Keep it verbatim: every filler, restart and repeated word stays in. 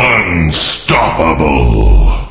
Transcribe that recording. Unstoppable.